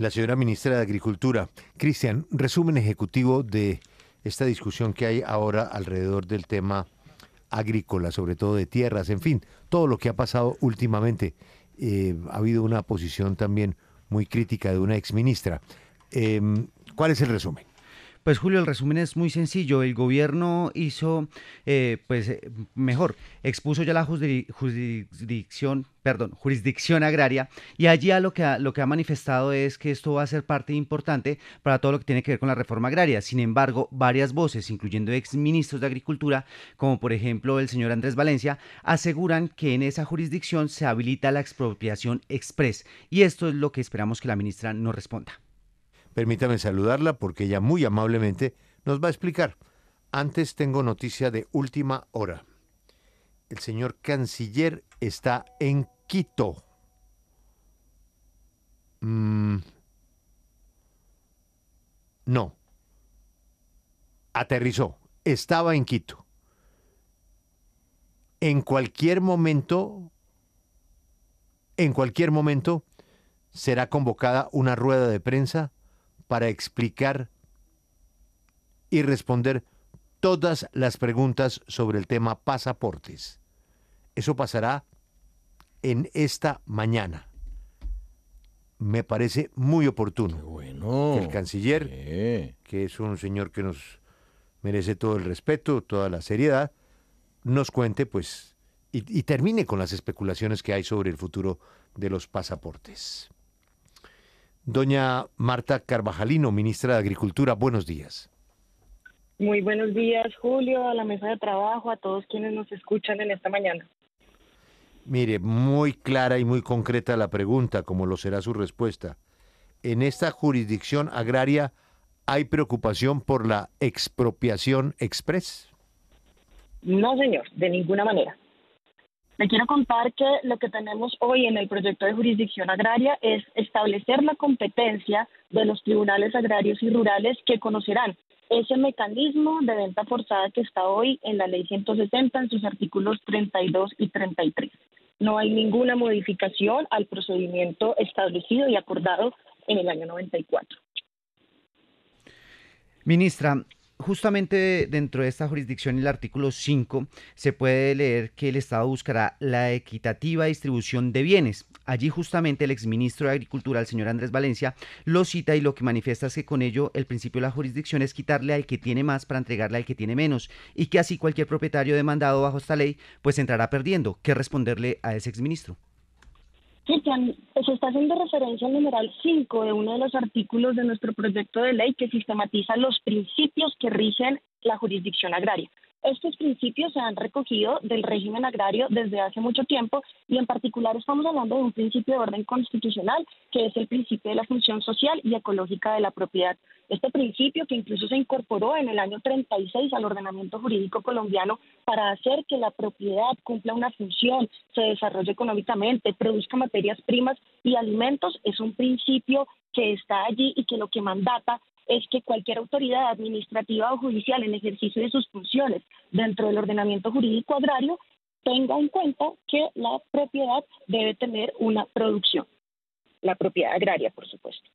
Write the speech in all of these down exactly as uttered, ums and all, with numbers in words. la señora ministra de Agricultura. Cristian, resumen ejecutivo de esta discusión que hay ahora alrededor del tema agrícola, sobre todo de tierras, en fin, todo lo que ha pasado últimamente. Eh, ha habido una posición también muy crítica de una exministra. Eh, ¿Cuál es el resumen? Pues Julio, el resumen es muy sencillo. El gobierno hizo, eh, pues mejor, expuso ya la jurisdicción, perdón, jurisdicción agraria, y allí a lo que ha, lo que ha manifestado es que esto va a ser parte importante para todo lo que tiene que ver con la reforma agraria. Sin embargo, varias voces, incluyendo exministros de Agricultura, como por ejemplo el señor Andrés Valencia, aseguran que en esa jurisdicción se habilita la expropiación express, y esto es lo que esperamos que la ministra nos responda. Permítame saludarla porque ella muy amablemente nos va a explicar. Antes tengo noticia de última hora. El señor canciller está en Quito. Mm. No. Aterrizó. Estaba en Quito. En cualquier momento, en cualquier momento será convocada una rueda de prensa para explicar y responder todas las preguntas sobre el tema pasaportes. Eso pasará en esta mañana. Me parece muy oportuno. Qué bueno, que el canciller, qué. que es un señor que nos merece todo el respeto, toda la seriedad, nos cuente pues y, y termine con las especulaciones que hay sobre el futuro de los pasaportes. Doña Martha Carvajalino, ministra de Agricultura, buenos días. Muy buenos días, Julio, a la mesa de trabajo, a todos quienes nos escuchan en esta mañana. Mire, muy clara y muy concreta la pregunta, como lo será su respuesta. En esta jurisdicción agraria, ¿hay preocupación por la expropiación express? No, señor, de ninguna manera. Le quiero contar que lo que tenemos hoy en el proyecto de jurisdicción agraria es establecer la competencia de los tribunales agrarios y rurales que conocerán ese mecanismo de venta forzada que está hoy en la ley ciento sesenta en sus artículos treinta y dos y treinta y tres. No hay ninguna modificación al procedimiento establecido y acordado en el año noventa y cuatro. Ministra, justamente dentro de esta jurisdicción, el artículo cinco, se puede leer que el Estado buscará la equitativa distribución de bienes. Allí justamente el exministro de Agricultura, el señor Andrés Valencia, lo cita y lo que manifiesta es que con ello el principio de la jurisdicción es quitarle al que tiene más para entregarle al que tiene menos, y que así cualquier propietario demandado bajo esta ley pues entrará perdiendo. ¿Qué responderle a ese exministro? Sí, se está haciendo referencia al numeral cinco de uno de los artículos de nuestro proyecto de ley que sistematiza los principios que rigen la jurisdicción agraria. Estos principios se han recogido del régimen agrario desde hace mucho tiempo y en particular estamos hablando de un principio de orden constitucional que es el principio de la función social y ecológica de la propiedad. Este principio que incluso se incorporó en el año treinta y seis al ordenamiento jurídico colombiano para hacer que la propiedad cumpla una función, se desarrolle económicamente, produzca materias primas y alimentos, es un principio que está allí y que lo que mandata es que cualquier autoridad administrativa o judicial en ejercicio de sus funciones dentro del ordenamiento jurídico agrario tenga en cuenta que la propiedad debe tener una producción, la propiedad agraria, por supuesto.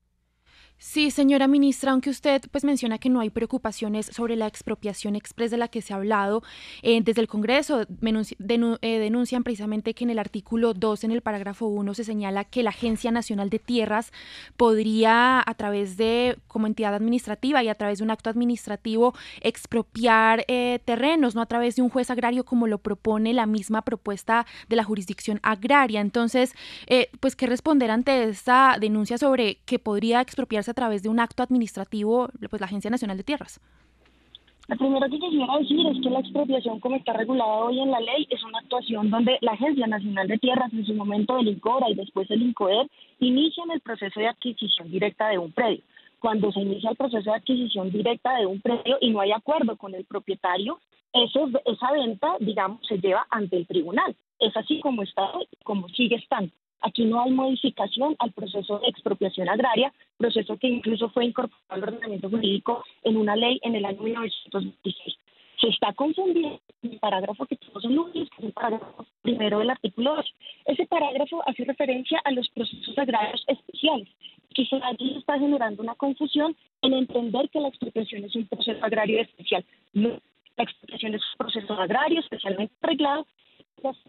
Sí, señora ministra, aunque usted pues menciona que no hay preocupaciones sobre la expropiación exprés de la que se ha hablado, eh, desde el Congreso denuncia, denu, eh, denuncian precisamente que en el artículo dos, en el parágrafo uno, se señala que la Agencia Nacional de Tierras podría, a través de, como entidad administrativa y a través de un acto administrativo, expropiar eh, terrenos, no a través de un juez agrario como lo propone la misma propuesta de la jurisdicción agraria. Entonces, eh, pues ¿qué responder ante esta denuncia sobre que podría expropiar a través de un acto administrativo, pues la Agencia Nacional de Tierras? Lo primero que quisiera decir es que la expropiación, como está regulada hoy en la ley, es una actuación donde la Agencia Nacional de Tierras, en su momento el INCORA y después el INCOER, inician el proceso de adquisición directa de un predio. Cuando se inicia el proceso de adquisición directa de un predio y no hay acuerdo con el propietario, eso, esa venta, digamos, se lleva ante el tribunal. Es así como está hoy, como sigue estando. Aquí no hay modificación al proceso de expropiación agraria, proceso que incluso fue incorporado al ordenamiento jurídico en una ley en el año mil novecientos veintiséis. Se está confundiendo el parágrafo que tenemos en Luis, que es el parágrafo primero del artículo dos. Ese parágrafo hace referencia a los procesos agrarios especiales. quizá aquí está generando una confusión en entender que la expropiación es un proceso agrario especial. No, la expropiación es un proceso agrario especialmente arreglado.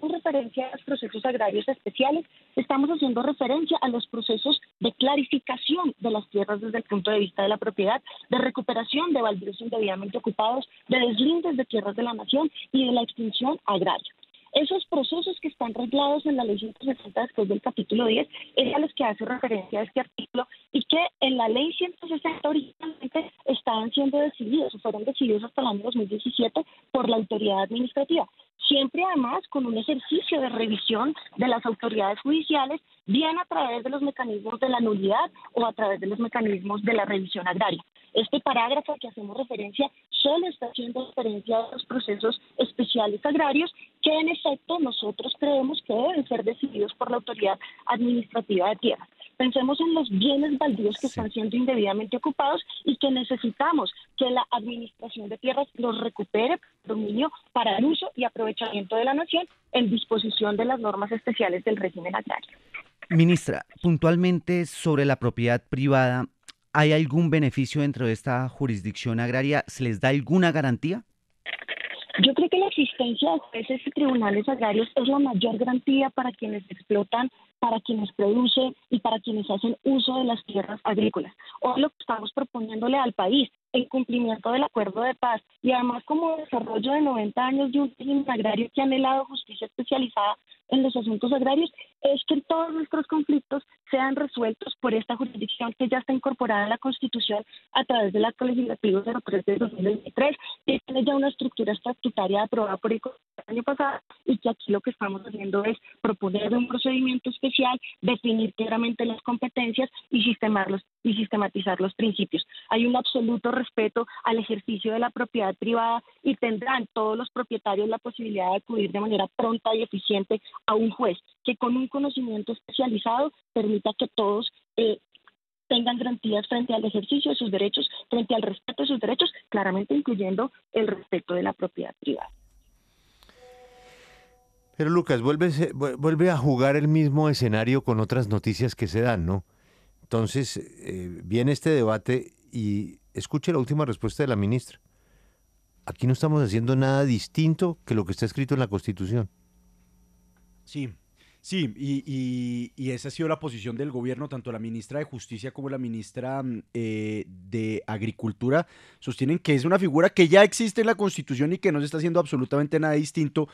Con referencia a los procesos agrarios especiales, estamos haciendo referencia a los procesos de clarificación de las tierras desde el punto de vista de la propiedad, de recuperación de baldíos indebidamente ocupados, de deslindes de tierras de la nación y de la extinción agraria. Esos procesos que están reglados en la ley ciento sesenta después del capítulo diez es a los que hace referencia a este artículo y que en la ley ciento sesenta originalmente estaban siendo decididos o fueron decididos hasta el año dos mil diecisiete por la autoridad administrativa. Siempre además con un ejercicio de revisión de las autoridades judiciales, bien a través de los mecanismos de la nulidad o a través de los mecanismos de la revisión agraria. Este parágrafo al que hacemos referencia solo está haciendo referencia a los procesos especiales agrarios que en efecto nosotros creemos que deben ser decididos por la autoridad administrativa de tierras. Pensemos en los bienes baldíos que están siendo indebidamente ocupados y que necesitamos que la administración de tierras los recupere por dominio para el uso y aprovechamiento de la nación en disposición de las normas especiales del régimen agrario. Ministra, puntualmente sobre la propiedad privada, ¿hay algún beneficio dentro de esta jurisdicción agraria? ¿Se les da alguna garantía? Yo creo que la existencia de jueces y tribunales agrarios es la mayor garantía para quienes explotan, para quienes producen y para quienes hacen uso de las tierras agrícolas. Hoy lo que estamos proponiéndole al país, en cumplimiento del Acuerdo de Paz y además como desarrollo de noventa años de un régimen agrario que ha anhelado justicia especializada en los asuntos agrarios, es que todos nuestros conflictos sean resueltos por esta jurisdicción que ya está incorporada en la Constitución a través del Acto Legislativo cero tres de dos mil veintitrés, que tiene ya una estructura estatutaria aprobada por el año pasado y que aquí lo que estamos haciendo es proponer un procedimiento especial, definir claramente las competencias y sistemarlos, y sistematizar los principios. Hay un absoluto respeto al ejercicio de la propiedad privada y tendrán todos los propietarios la posibilidad de acudir de manera pronta y eficiente a un juez que con un conocimiento especializado permita que todos eh, tengan garantías frente al ejercicio de sus derechos, frente al respeto de sus derechos, claramente incluyendo el respeto de la propiedad privada. Pero Lucas, vuelve, vuelve a jugar el mismo escenario con otras noticias que se dan, ¿no? Entonces, eh, viene este debate y escuche la última respuesta de la ministra. Aquí no estamos haciendo nada distinto que lo que está escrito en la Constitución. Sí, sí, y, y, y esa ha sido la posición del gobierno, tanto la ministra de Justicia como la ministra eh, de Agricultura sostienen que es una figura que ya existe en la Constitución y que no se está haciendo absolutamente nada distinto,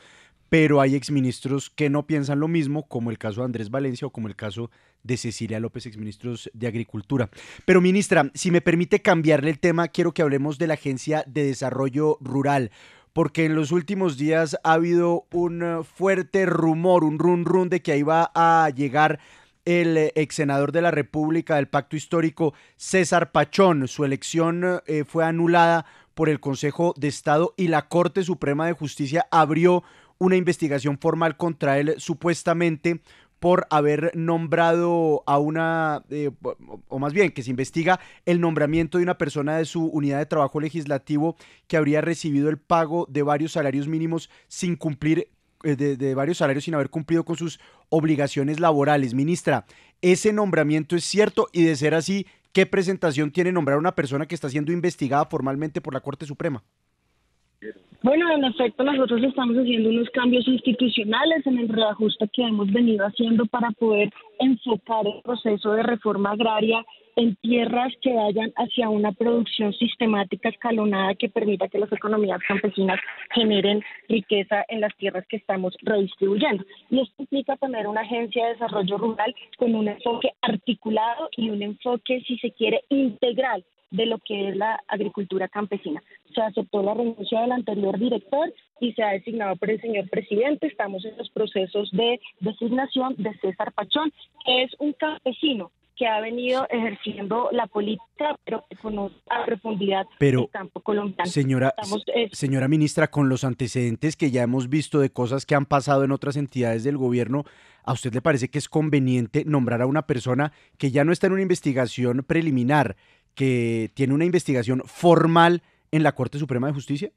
pero hay exministros que no piensan lo mismo, como el caso de Andrés Valencia o como el caso de Cecilia López, exministros de Agricultura. Pero ministra, si me permite cambiarle el tema, quiero que hablemos de la Agencia de Desarrollo Rural, porque en los últimos días ha habido un fuerte rumor, un run run de que ahí va a llegar el ex senador de la República del Pacto Histórico, César Pachón. Su elección eh, fue anulada por el Consejo de Estado y la Corte Suprema de Justicia abrió una investigación formal contra él, supuestamente por haber nombrado a una, eh, o más bien que se investiga el nombramiento de una persona de su unidad de trabajo legislativo que habría recibido el pago de varios salarios mínimos sin cumplir, eh, de, de varios salarios sin haber cumplido con sus obligaciones laborales. Ministra, ¿ese nombramiento es cierto? Y de ser así, ¿qué presentación tiene nombrar a una persona que está siendo investigada formalmente por la Corte Suprema? Bueno, en efecto, nosotros estamos haciendo unos cambios institucionales en el reajuste que hemos venido haciendo para poder enfocar el proceso de reforma agraria en tierras que vayan hacia una producción sistemática escalonada que permita que las economías campesinas generen riqueza en las tierras que estamos redistribuyendo. Y esto implica tener una agencia de desarrollo rural con un enfoque articulado y un enfoque, si se quiere, integral de lo que es la agricultura campesina. Se aceptó la renuncia del anterior director y se ha designado por el señor presidente. Estamos en los procesos de designación de César Pachón, que es un campesino que ha venido ejerciendo la política, pero que conoce a profundidad el campo colombiano. Señora, Estamos, eh, señora ministra, con los antecedentes que ya hemos visto de cosas que han pasado en otras entidades del gobierno, ¿a usted le parece que es conveniente nombrar a una persona que ya no está en una investigación preliminar, que tiene una investigación formal en la Corte Suprema de Justicia?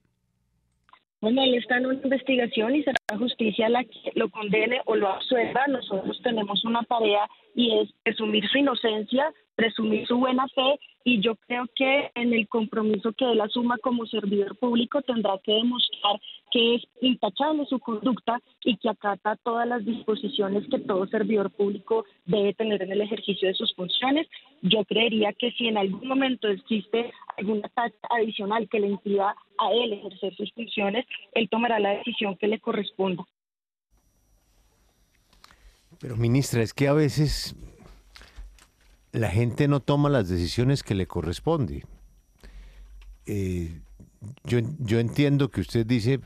Bueno, él está en una investigación y será la justicia la que lo condene o lo absuelva. Nosotros tenemos una tarea y es presumir su inocencia, presumir su buena fe, y yo creo que en el compromiso que él asuma como servidor público tendrá que demostrar que es intachable su conducta y que acata todas las disposiciones que todo servidor público debe tener en el ejercicio de sus funciones. Yo creería que si en algún momento existe alguna tasa adicional que le impida a él ejercer sus funciones, él tomará la decisión que le corresponda. Pero, ministra, es que a veces la gente no toma las decisiones que le corresponde. Eh, yo, yo entiendo que usted dice,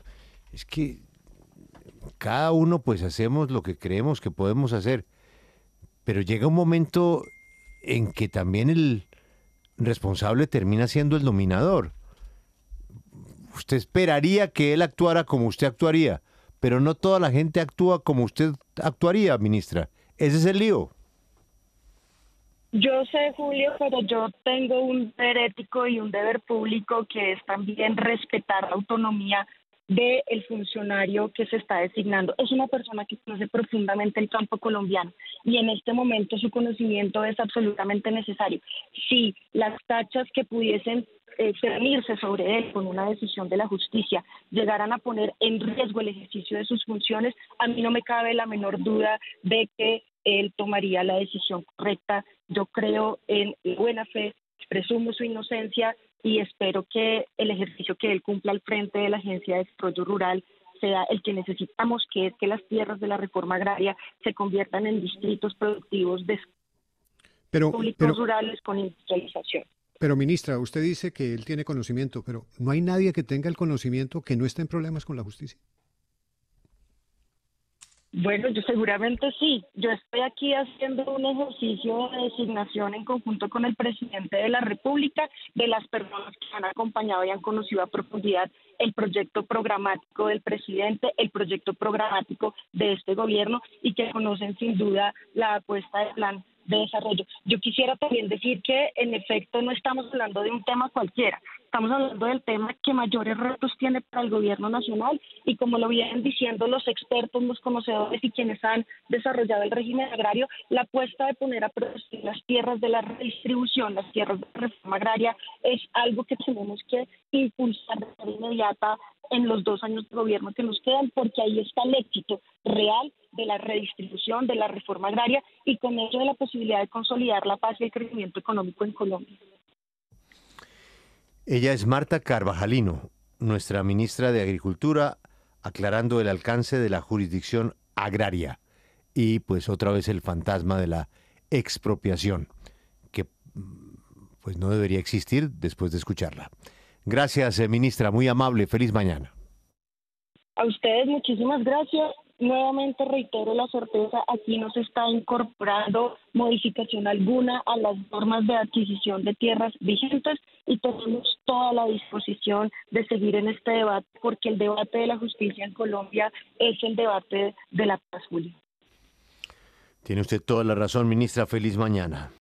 es que cada uno pues hacemos lo que creemos que podemos hacer, pero llega un momento en que también el responsable termina siendo el dominador. Usted esperaría que él actuara como usted actuaría, pero no toda la gente actúa como usted actuaría, ministra. Ese es el lío. Yo sé, Julio, pero yo tengo un deber ético y un deber público que es también respetar la autonomía del funcionario que se está designando. Es una persona que conoce profundamente el campo colombiano y en este momento su conocimiento es absolutamente necesario. Si las tachas que pudiesen cernirse sobre él con una decisión de la justicia llegaran a poner en riesgo el ejercicio de sus funciones, a mí no me cabe la menor duda de que él tomaría la decisión correcta. Yo creo en buena fe, presumo su inocencia y espero que el ejercicio que él cumpla al frente de la Agencia de Desarrollo Rural sea el que necesitamos, que es que las tierras de la reforma agraria se conviertan en distritos productivos de pero, públicos pero... rurales con industrialización. Pero, ministra, usted dice que él tiene conocimiento, pero ¿no hay nadie que tenga el conocimiento que no esté en problemas con la justicia? Bueno, yo seguramente sí. Yo estoy aquí haciendo un ejercicio de designación en conjunto con el presidente de la República, de las personas que han acompañado y han conocido a profundidad el proyecto programático del presidente, el proyecto programático de este gobierno y que conocen sin duda la apuesta de plan de desarrollo. Yo quisiera también decir que en efecto no estamos hablando de un tema cualquiera, estamos hablando del tema que mayores retos tiene para el gobierno nacional y como lo vienen diciendo los expertos, los conocedores y quienes han desarrollado el régimen agrario, la apuesta de poner a producir las tierras de la redistribución, las tierras de la reforma agraria es algo que tenemos que impulsar de manera inmediata en los dos años de gobierno que nos quedan, porque ahí está el éxito real de la redistribución, de la reforma agraria y con ello de la posibilidad de consolidar la paz y el crecimiento económico en Colombia. Ella es Martha Carvajalino, nuestra ministra de Agricultura, aclarando el alcance de la jurisdicción agraria y pues otra vez el fantasma de la expropiación, que pues no debería existir después de escucharla. Gracias, ministra, muy amable, feliz mañana. A ustedes muchísimas gracias. Nuevamente reitero la certeza, aquí no se está incorporando modificación alguna a las normas de adquisición de tierras vigentes y tenemos toda la disposición de seguir en este debate porque el debate de la justicia en Colombia es el debate de la paz, Julio. Tiene usted toda la razón, ministra. Feliz mañana.